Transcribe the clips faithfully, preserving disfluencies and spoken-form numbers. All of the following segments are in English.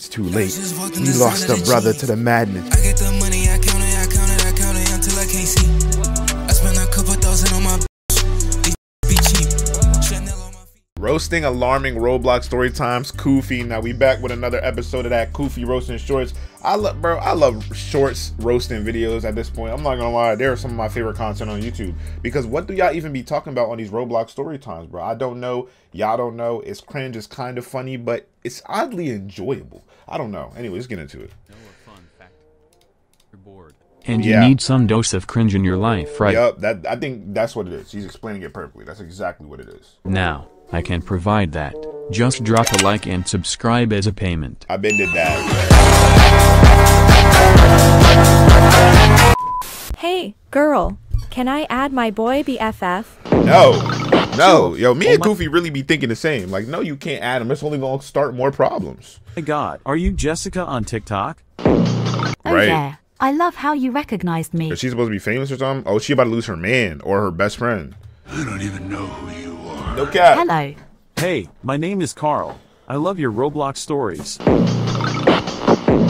It's too late. We lost a brother to the madness. I get the money, I count it, I count it, I count it until I can't see. I spent a couple thousand on my be cheap. Roasting alarming Roblox story times. Koofy. Now we back with another episode of that Koofy roasting shorts. I love, bro, I love shorts roasting videos at this point. I'm not gonna lie, they're some of my favorite content on YouTube. Because what do y'all even be talking about on these Roblox story times, bro? I don't know, y'all don't know. It's cringe, it's kind of funny, but it's oddly enjoyable. I don't know. Anyway, let's get into it. No fun fact. You're bored. And you yeah. need some dose of cringe in your life, right? Yep, that, I think that's what it is. He's explaining it perfectly. That's exactly what it is. Now, I can provide that. Just drop a like and subscribe as a payment. I've been did that. Hey, girl, can I add my boy B F F? No, no, yo, me oh and Koofy really be thinking the same. Like, no, you can't add him. It's only gonna start more problems. My God, are you Jessica on TikTok? Oh, right. Yeah. I love how you recognized me. Is she supposed to be famous or something? Oh, she about to lose her man or her best friend. I don't even know who you are. No cap. Hello. Hey, my name is Carl. I love your Roblox stories.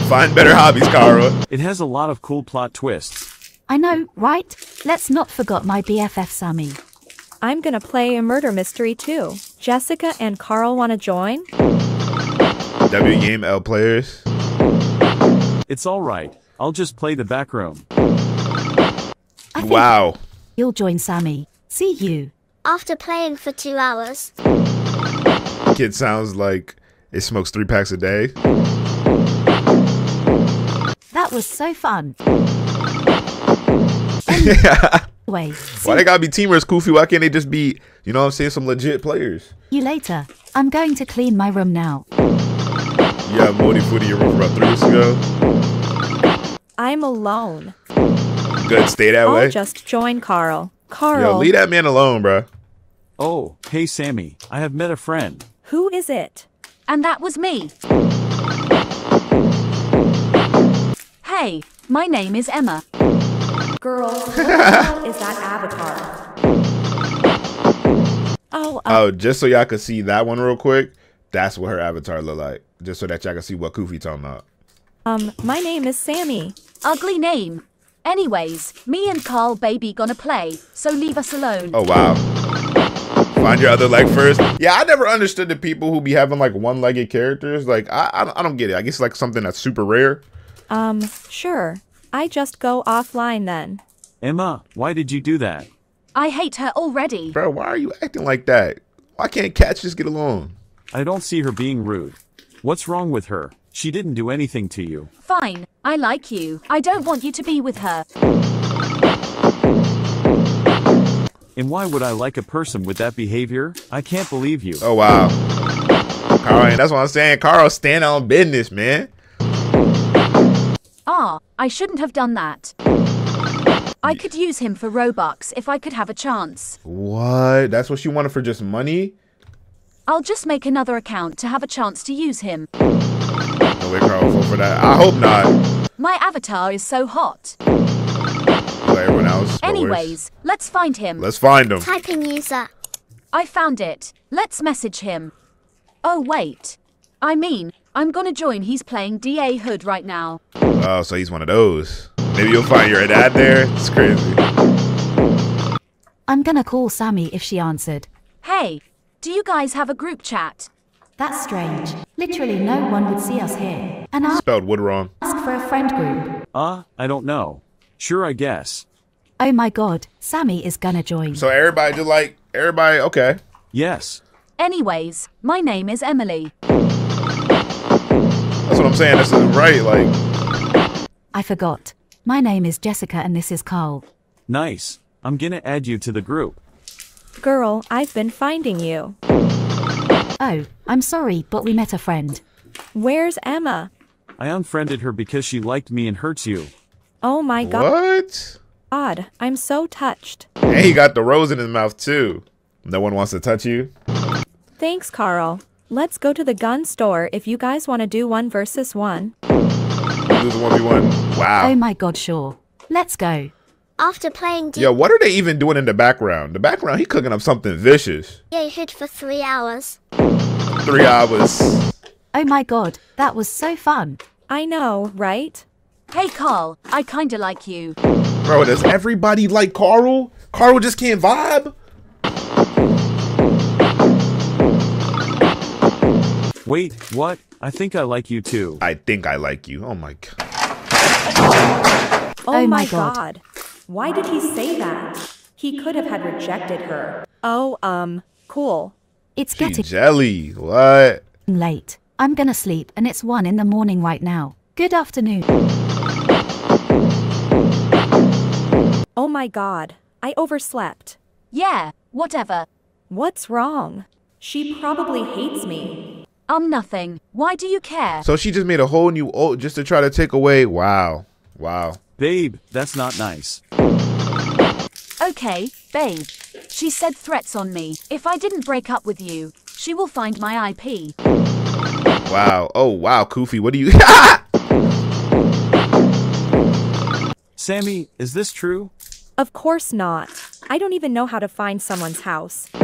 Find better hobbies, Carl. It has a lot of cool plot twists. I know, right? Let's not forget my B F F, Sammy. I'm gonna play a murder mystery too. Jessica and Carl wanna join? W game L players. It's all right. I'll just play the back room. Wow. You'll join Sammy. See you. After playing for two hours. Kid sounds like it smokes three packs a day. That was so fun. Yeah. Wait. Why they gotta be teamers, Koofy? Why can't they just be, you know what I'm saying, some legit players? You later. I'm going to clean my room now. Yeah, Modi footy your room about three weeks ago. I'm alone. Good, stay that I'll way. Just join Carl. Carl. Yo, leave that man alone, bro. Oh, hey, Sammy. I have met a friend. Who is it? And that was me. Hey, my name is Emma. Girl, what the hell is that avatar? Oh, uh oh, just so y'all can see that one real quick. That's what her avatar look like. Just so that y'all can see what Koofy talking about. Um, my name is Sammy. Ugly name. Anyways, me and Carl baby gonna play, so leave us alone. Oh wow. Find your other leg first. Yeah, I never understood the people who be having like one-legged characters. Like, I, I I don't get it. I guess like something that's super rare. Um, sure. I just go offline then. Emma, why did you do that? I hate her already. Bro, why are you acting like that? Why can't cats just get along? I don't see her being rude. What's wrong with her? She didn't do anything to you. Fine. I like you. I don't want you to be with her. And why would I like a person with that behavior? I can't believe you. Oh, wow. Carl, that's what I'm saying. Carl, stand on business, man. Ah, I shouldn't have done that. I could use him for Robux if I could have a chance. What? That's what she wanted for just money? I'll just make another account to have a chance to use him. No way, Carl, for that. I hope not. My avatar is so hot. Everyone else. Anyways, let's find him. Let's find him. Typing user. I found it. Let's message him. Oh wait. I mean, I'm gonna join. He's playing D A Hood right now. Oh, so he's one of those. Maybe you'll find your dad there. It's crazy. I'm gonna call Sammy if she answered. Hey, do you guys have a group chat? That's strange. Literally no one would see us here. And I spelled wood wrong. Ask for a friend group. Uh, I don't know. Sure, I guess. Oh my God, Sammy is gonna join. So everybody just like, everybody, okay. Yes. Anyways, my name is Emily. That's what I'm saying, this is right, like. I forgot. My name is Jessica and this is Carl. Nice. I'm gonna add you to the group. Girl, I've been finding you. Oh, I'm sorry, but we met a friend. Where's Emma? I unfriended her because she liked me and hurts you. Oh my God. What? Odd. I'm so touched. Hey, he got the rose in his mouth too. No one wants to touch you. Thanks, Carl. Let's go to the gun store if you guys want to do one versus one. This is one v one. Wow. Oh my God, sure. Let's go. After playing D A Hood. Yo, what are they even doing in the background? The background, he cooking up something vicious. D A Hood for three hours. Three hours. Oh my god, that was so fun. I know, right? Hey Carl, I kinda like you. Bro, does everybody like Carl? Carl just can't vibe? Wait, what? I think I like you too. I think I like you. Oh my god. Oh, oh my god. god. Why did he say that? He could have had rejected her. Oh, um, cool. It's she getting jelly. What? Late. I'm gonna sleep and it's one in the morning right now. Good afternoon. Oh my god. I overslept. Yeah, whatever. What's wrong? She probably hates me. I'm um, nothing. Why do you care? So she just made a whole new old just to try to take away. Wow. Wow. Babe, that's not nice. Okay, babe. She said threats on me. If I didn't break up with you, she will find my I P. Wow. Oh, wow, Koofy. What do you... Sammy, is this true? Of course not. I don't even know how to find someone's house. G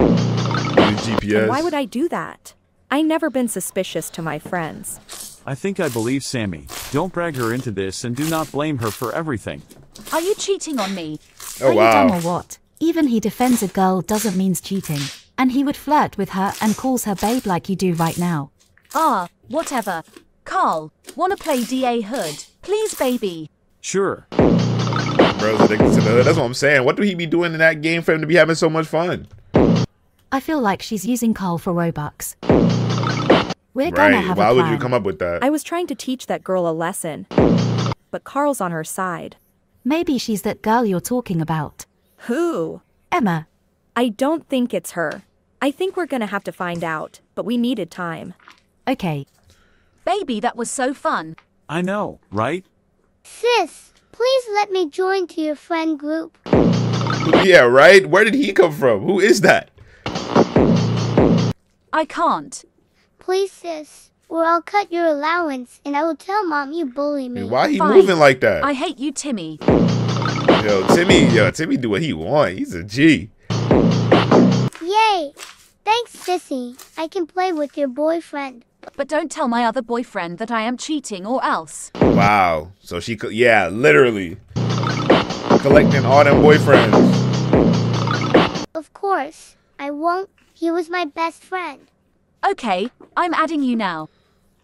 P S. And why would I do that? I never been suspicious to my friends. I think I believe Sammy. Don't drag her into this and do not blame her for everything. Are you cheating on me? Oh, Are wow. you dumb or what? Even he defends a girl doesn't mean cheating. And he would flirt with her and calls her babe like you do right now. Ah, whatever. Carl, wanna play D A Hood? Please, baby. Sure. Bro, that's what I'm saying. What do he be doing in that game for him to be having so much fun? I feel like she's using Carl for Robux. We're right. gonna have Why a plan. Why would you come up with that? I was trying to teach that girl a lesson, but Carl's on her side. Maybe she's that girl you're talking about. Who? Emma. I don't think it's her. I think we're gonna have to find out, but we needed time. Okay. Baby, that was so fun. I know, right? Sis, please let me join to your friend group. Yeah, right? Where did he come from? Who is that? I can't. Please, sis, or I'll cut your allowance and I will tell mom you bully me. Why he Fine. moving like that? I hate you, Timmy. Yo, Timmy, yo, Timmy do what he want. He's a G. Yay. Thanks, sissy. I can play with your boyfriend. But don't tell my other boyfriend that I am cheating or else. Wow. So she could, yeah, literally. Collecting all them boyfriends. Of course. I won't. He was my best friend. Okay, I'm adding you now.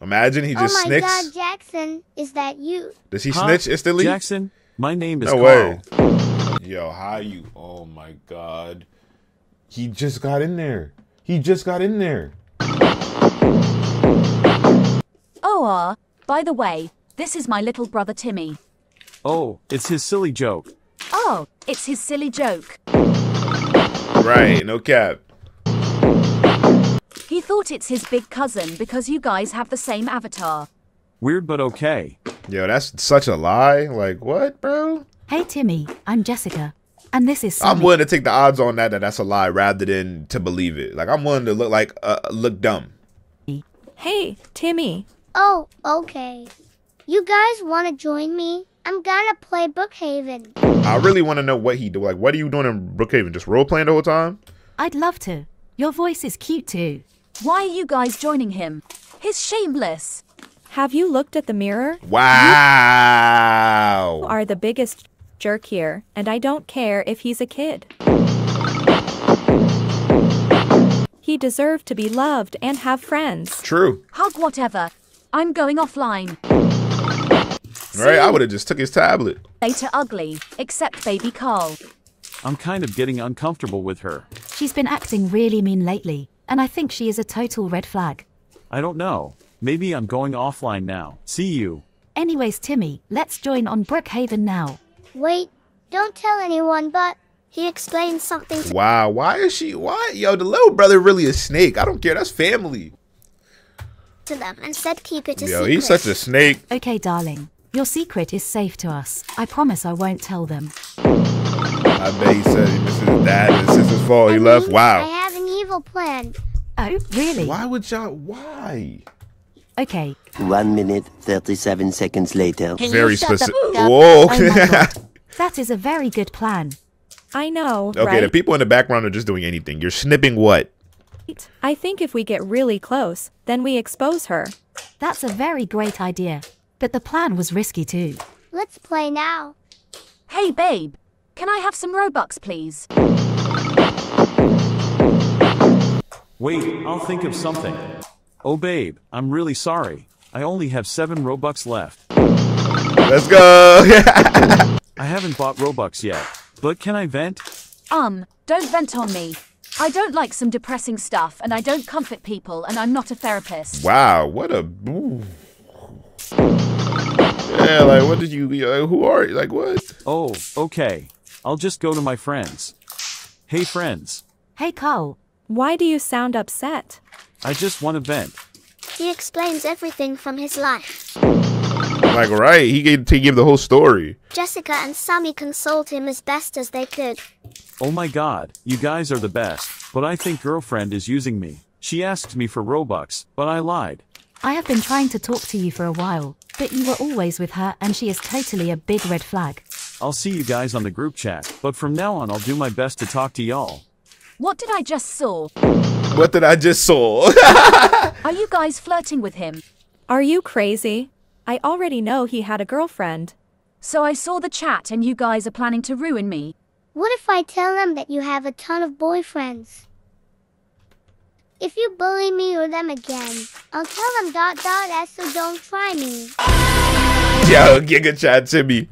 Imagine he just snicks. Oh my snicks. God, Jackson, is that you? Does he huh? snitch instantly? Jackson, my name is no Carl. Way. Yo, how you? Oh my god. He just got in there. He just got in there. Oh, uh, by the way, this is my little brother Timmy. Oh, it's his silly joke. Oh, it's his silly joke. Right, no cap. He thought it's his big cousin because you guys have the same avatar. Weird, but okay. Yo, that's such a lie. Like, what, bro? Hey, Timmy, I'm Jessica, and this is Sammy. I'm willing to take the odds on that that that's a lie rather than to believe it. Like, I'm willing to look like uh, look dumb. Hey, Timmy. Oh, okay. You guys want to join me? I'm gonna play Brookhaven. I really want to know what he do. Like, what are you doing in Brookhaven? Just role playing the whole time? I'd love to. Your voice is cute too. Why are you guys joining him? He's shameless. Have you looked at the mirror? Wow. You are the biggest jerk here, and I don't care if he's a kid. He deserved to be loved and have friends. True. Hug whatever. I'm going offline. All right, I would have just took his tablet. Later, ugly, except baby Carl. I'm kind of getting uncomfortable with her. She's been acting really mean lately. And I think she is a total red flag. I don't know. Maybe I'm going offline now. See you. Anyways, Timmy, let's join on Brookhaven now. Wait, don't tell anyone, but he explained something to Wow, why is she? Why? Yo, the little brother really a snake. I don't care. That's family. To them and said keep it a secret. Yo, he's such a snake. Okay, darling. Your secret is safe to us. I promise I won't tell them. I bet he said this is dad and sister's fault. He left. Wow. I plan. Oh, really? Why would y'all? Why? Okay. One minute, thirty-seven seconds later. Can very specific. Whoa. Oh that is a very good plan. I know. Okay, right? The people in the background are just doing anything. You're snipping what? I think if we get really close, then we expose her. That's a very great idea, but the plan was risky too. Let's play now. Hey babe, can I have some Robux please? Wait, I'll think of something. Oh babe, I'm really sorry. I only have seven Robux left. Let's go! I haven't bought Robux yet, but can I vent? Um, don't vent on me. I don't like some depressing stuff, and I don't comfort people, and I'm not a therapist. Wow, what a... Ooh. Yeah, like, what did you... Uh, who are you? Like, what? Oh, okay. I'll just go to my friends. Hey, friends. Hey, Cole. Why do you sound upset? I just want to vent. He explains everything from his life. Like, right, he gave, he gave the whole story. Jessica and Sammy consoled him as best as they could. Oh my god, you guys are the best, but I think girlfriend is using me. She asked me for Robux, but I lied. I have been trying to talk to you for a while, but you were always with her and she is totally a big red flag. I'll see you guys on the group chat, but from now on I'll do my best to talk to y'all. What did I just saw? What did I just saw? Are you guys flirting with him? Are you crazy? I already know he had a girlfriend. So I saw the chat and you guys are planning to ruin me. What if I tell them that you have a ton of boyfriends? If you bully me or them again, I'll tell them dot dot s so don't try me. Yo, Giga Chat Timmy.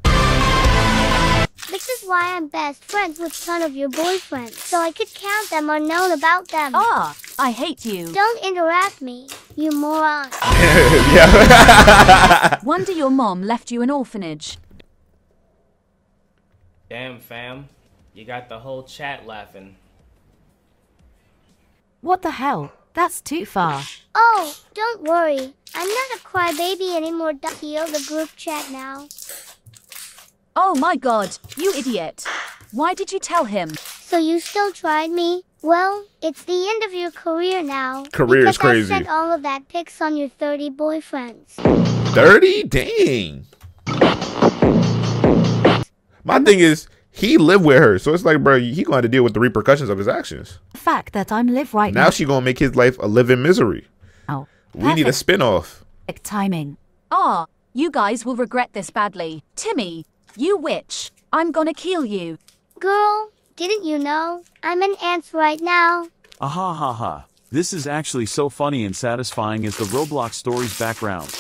This is why I'm best friends with ton of your boyfriends, so I could count them or know about them. Ah, I hate you. Don't interrupt me, you moron. Wonder your mom left you an orphanage. Damn, fam. You got the whole chat laughing. What the hell? That's too far. Oh, don't worry. I'm not a crybaby anymore. Heal the group chat now. Oh my god, you idiot. Why did you tell him? So you still tried me? Well, it's the end of your career now. Career is crazy. Because I sent all of that pics on your thirty boyfriends. thirty? Dang. My thing is, he lived with her, so it's like, bro, he gonna have to deal with the repercussions of his actions. The fact that I'm live right now. Now she gonna make his life a living misery. Oh, perfect. We need a spinoff. Perfect timing. Ah, oh, you guys will regret this badly. Timmy, you witch! I'm gonna kill you. Girl, didn't you know I'm an ant right now? Aha ha ha! This is actually so funny and satisfying as the Roblox story's background.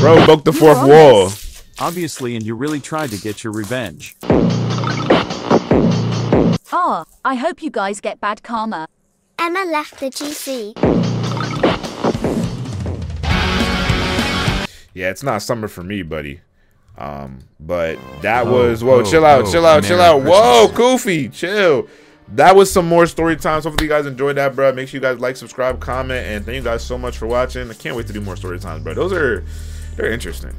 Bro broke the fourth You're wall. Honest. Obviously, and you really tried to get your revenge. Ah, oh, I hope you guys get bad karma. Emma left the G C. Yeah, it's not summer for me, buddy. Um, but that oh, was whoa, oh, chill out, oh, chill out, chill out. Whoa, Koofy, chill. That was some more story times. Hopefully you guys enjoyed that, bro. Make sure you guys like, subscribe, comment, and thank you guys so much for watching. I can't wait to do more story times, bro. Those are they're interesting.